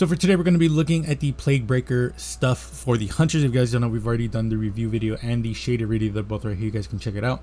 So for today, we're going to be looking at the Plaguebreaker stuff for the Hunters. If you guys don't know, we've already done the review video and the shader video. They're both right here. You guys can check it out.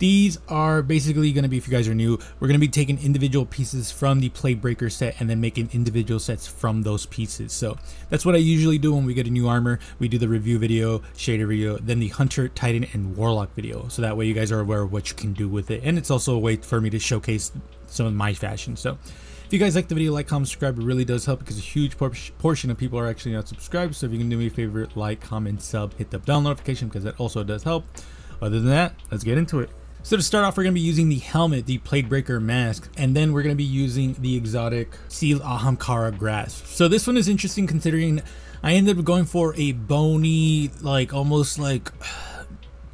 These are basically going to be, if you guys are new, we're going to be taking individual pieces from the Plaguebreaker set and then making individual sets from those pieces. So that's what I usually do when we get a new armor. We do the review video, shader video, then the Hunter, Titan, and Warlock video. So that way you guys are aware of what you can do with it. And it's also a way for me to showcase some of my fashion. So if you guys like the video, like, comment, subscribe. It really does help because a huge portion of people are actually not subscribed. So if you can do me a favor, like, comment, sub, hit the bell notification because that also does help. Other than that, let's get into it. So to start off, we're going to be using the helmet, the Plaguebreaker mask, and then we're going to be using the exotic Sealed Ahamkara Grasps. So this one is interesting considering I ended up going for a bony, like almost like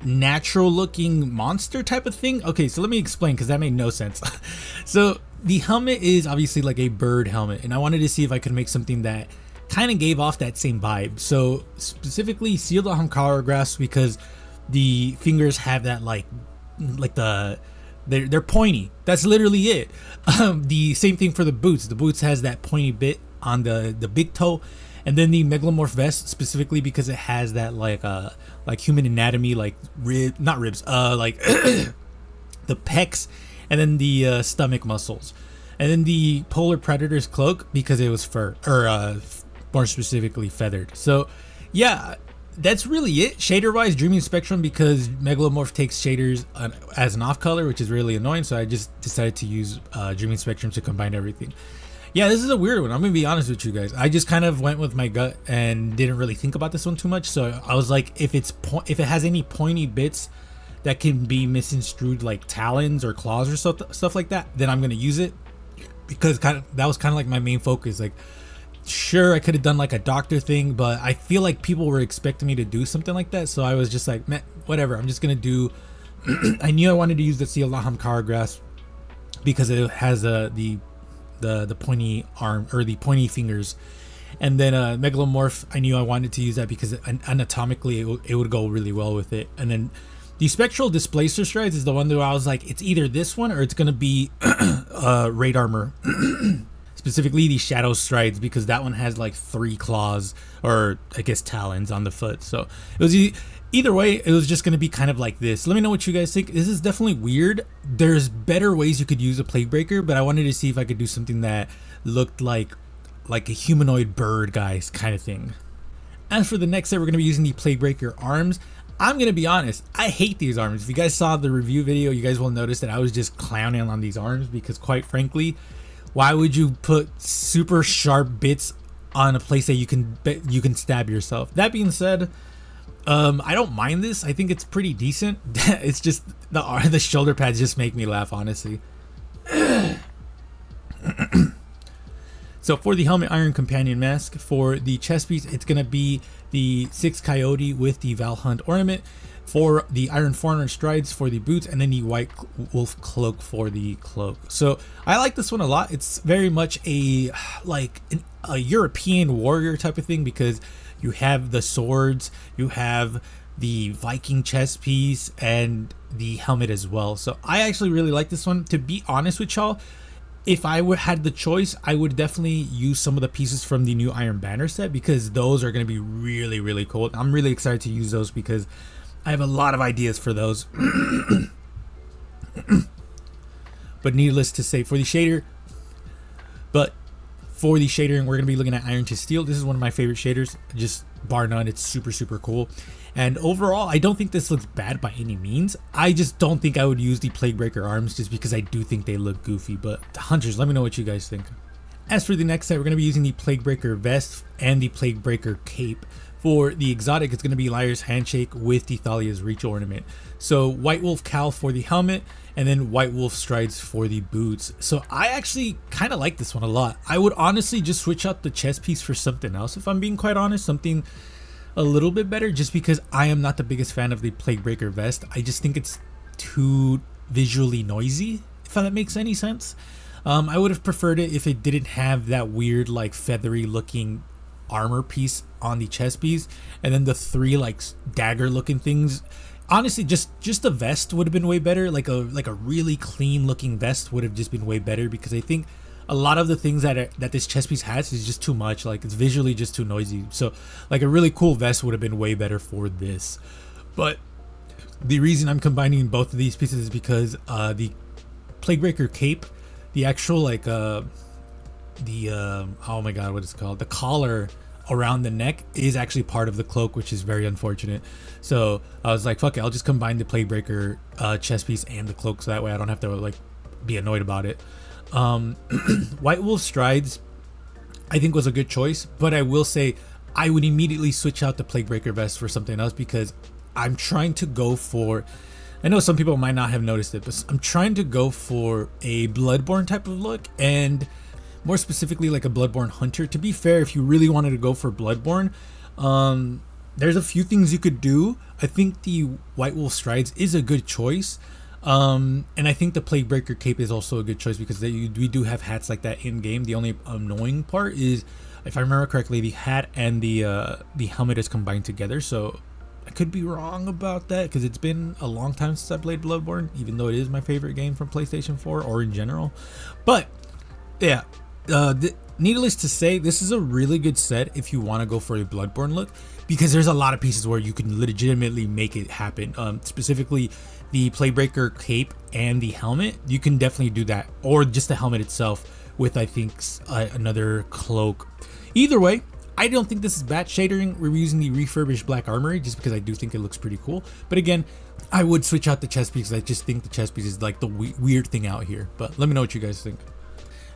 natural looking monster type of thing. Okay, so let me explain because that made no sense. So the helmet is obviously like a bird helmet, and I wanted to see if I could make something that kind of gave off that same vibe. So specifically Sealed Ahamkara Grasps because the fingers have that like they're pointy. That's literally it. The same thing for the boots. The boots has that pointy bit on the big toe, and then the Megalomorph vest specifically because it has that like human anatomy, like not ribs, like the pecs, and then the stomach muscles, and then the polar predator's cloak because it was fur, or more specifically feathered. So yeah, that's really it. Shader wise, Dreaming Spectrum because Megalomorph takes shaders as an off color, which is really annoying, so I just decided to use Dreaming Spectrum to combine everything. Yeah, this is a weird one. I'm gonna be honest with you guys, I just kind of went with my gut and didn't really think about this one too much. So I was like, if it has any pointy bits that can be misconstrued like talons or claws or stuff like that, then I'm gonna use it because that was kind of like my main focus. Like, sure, I could have done like a doctor thing, but I feel like people were expecting me to do something like that, so I was just like, man, whatever, I'm just gonna do I knew I wanted to use the Sealed Ahamkara Grasp because it has the pointy arm, or the pointy fingers, and then Megalomorph, I knew I wanted to use that because anatomically it would go really well with it. And then the Spectral Displacer Strides is the one that I was like, it's either this one or it's gonna be raid armor. Specifically the Shadow Strides because that one has like 3 claws, or I guess talons, on the foot. So it was either way, it was just going to be kind of like this. Let me know what you guys think. This is definitely weird. There's better ways you could use a Plaguebreaker, but I wanted to see if I could do something that looked like a humanoid bird guys kind of thing. As for the next set, we're going to be using the Plaguebreaker arms. I'm going to be honest, I hate these arms. If you guys saw the review video, you guys will notice that I was just clowning on these arms because quite frankly, why would you put super sharp bits on a place that you can stab yourself? That being said, I don't mind this. I think it's pretty decent. It's just the shoulder pads just make me laugh, honestly. So for the helmet, Iron Companion Mask. For the chest piece, it's gonna be the Six Coyote with the Val Hunt ornament. For the Iron Foreigner Strides for the boots, and then the White Wolf Cloak for the cloak. So I like this one a lot. It's very much a European warrior type of thing because you have the swords, you have the Viking chest piece, and the helmet as well. So I actually really like this one. To be honest with y'all, if I had the choice, I would definitely use some of the pieces from the new Iron Banner set because those are going to be really, really cool. I'm really excited to use those because I have a lot of ideas for those. But needless to say, for the shadering, we're going to be looking at Iron to Steel. This is one of my favorite shaders, just bar none. It's super, super cool. And overall, I don't think this looks bad by any means. I just don't think I would use the Plaguebreaker arms just because I do think they look goofy. But Hunters, let me know what you guys think. As for the next set, we're going to be using the Plaguebreaker vest and the Plaguebreaker cape. For the exotic, it's going to be Liar's Handshake with the Thalia's Reach ornament. So White Wolf Cowl for the helmet, and then White Wolf Strides for the boots. So I actually kind of like this one a lot. I would honestly just switch out the chest piece for something else, if I'm being quite honest, something a little bit better, just because I am not the biggest fan of the Plaguebreaker vest. I just think it's too visually noisy, if that makes any sense. I would have preferred it if it didn't have that weird like feathery looking armor piece on the chest piece, and then the 3 like dagger looking things. Honestly, just the vest would have been way better. Like a really clean looking vest would have just been way better because I think a lot of the things that this chest piece has is just too much. Like, it's visually just too noisy. So, like, a really cool vest would have been way better for this. But the reason I'm combining both of these pieces is because the Plaguebreaker cape, the actual, like, oh my god, what is it called? The collar around the neck is actually part of the cloak, which is very unfortunate. So I was like, fuck it, I'll just combine the Plaguebreaker chest piece and the cloak, so that way I don't have to, like, be annoyed about it. White Wolf Strides, I think, was a good choice, but I will say I would immediately switch out the Plaguebreaker vest for something else, because I'm trying to go for, I know some people might not have noticed it, but I'm trying to go for a Bloodborne type of look, and more specifically, like a Bloodborne hunter. To be fair, if you really wanted to go for Bloodborne, there's a few things you could do. I think the White Wolf Strides is a good choice, and I think the Plaguebreaker cape is also a good choice, because we do have hats like that in game. The only annoying part is, if I remember correctly, the hat and the helmet is combined together. So I could be wrong about that, because it's been a long time since I played Bloodborne, even though it is my favorite game from PlayStation 4 or in general. But yeah, needless to say, this is a really good set if you want to go for a Bloodborne look, because there's a lot of pieces where you can legitimately make it happen. Specifically the Plaguebreaker cape and the helmet, you can definitely do that, or just the helmet itself with, I think, another cloak. Either way, I don't think this is bad shading. We're using the Refurbished Black Armory just because I do think it looks pretty cool. But again, I would switch out the chest piece, because I just think the chest piece is like the weird thing out here. But let me know what you guys think.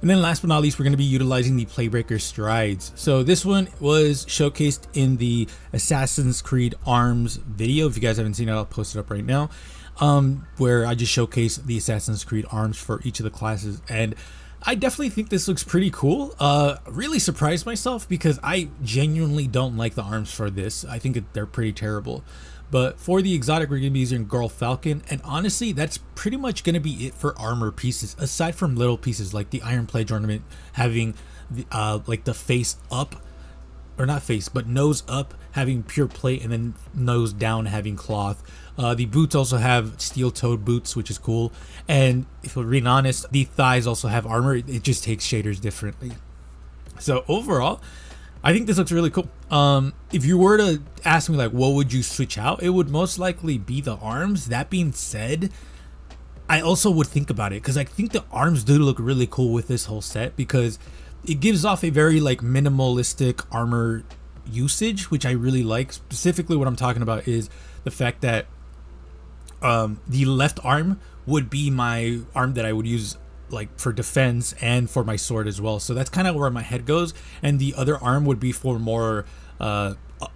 And then last but not least, we're going to be utilizing the Plaguebreaker Strides. So this one was showcased in the Assassin's Creed Arms video. If you guys haven't seen it, I'll post it up right now, where I just showcase the Assassin's Creed arms for each of the classes. And I definitely think this looks pretty cool. Really surprised myself, because I genuinely don't like the arms for this. I think they're pretty terrible. But for the exotic, we're going to be using Garl Falcon, and honestly, that's pretty much going to be it for armor pieces, aside from little pieces like the Iron Pledge ornament having the, like, the face up, or not face, but nose up having pure plate, and then nose down having cloth. The boots also have steel-toed boots, which is cool. And if we're being honest, the thighs also have armor. It just takes shaders differently. So overall, I think this looks really cool. If you were to ask me, like, what would you switch out, it would most likely be the arms. That being said, I also would think about it, because I think the arms do look really cool with this whole set, because it gives off a very, like, minimalistic armor usage, which I really like. Specifically, what I'm talking about is the fact that the left arm would be my arm that I would use, like, for defense and for my sword as well. So that's kind of where my head goes, and the other arm would be for more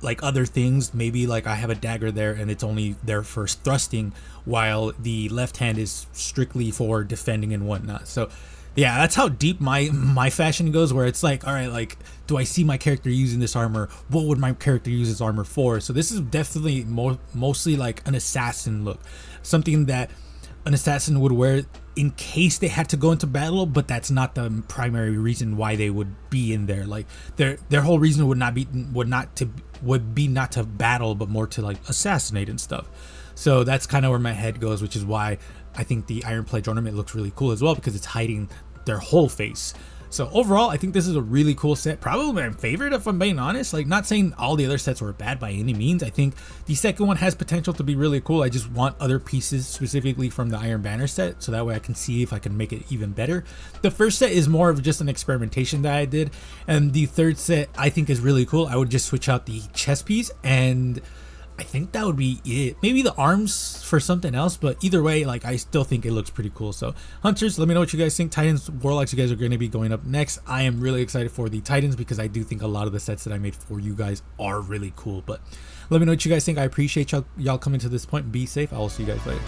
like other things. Maybe, like, I have a dagger there and it's only there for thrusting, while the left hand is strictly for defending and whatnot. So yeah, that's how deep my fashion goes, where it's like, all right, like, do I see my character using this armor? What would my character use this armor for? So this is definitely mostly like an assassin look, something that an assassin would wear in case they had to go into battle, but that's not the primary reason why they would be in there. Like, their whole reason would be not to battle, but more to, like, assassinate and stuff. So that's kind of where my head goes, which is why I think the Iron Pledge ornament looks really cool as well, because it's hiding their whole face. So overall, I think this is a really cool set. Probably my favorite, if I'm being honest. Like, not saying all the other sets were bad by any means. I think the second one has potential to be really cool. I just want other pieces specifically from the Iron Banner set, so that way I can see if I can make it even better. The first set is more of just an experimentation that I did, and the third set I think is really cool. I would just switch out the chest piece, and I think that would be it. Maybe the arms for something else, but either way, like, I still think it looks pretty cool. So hunters, let me know what you guys think. Titans, warlocks, you guys are going to be going up next. I am really excited for the Titans, because I do think a lot of the sets that I made for you guys are really cool. But let me know what you guys think. I appreciate y'all coming to this point. Be safe. I will see you guys later.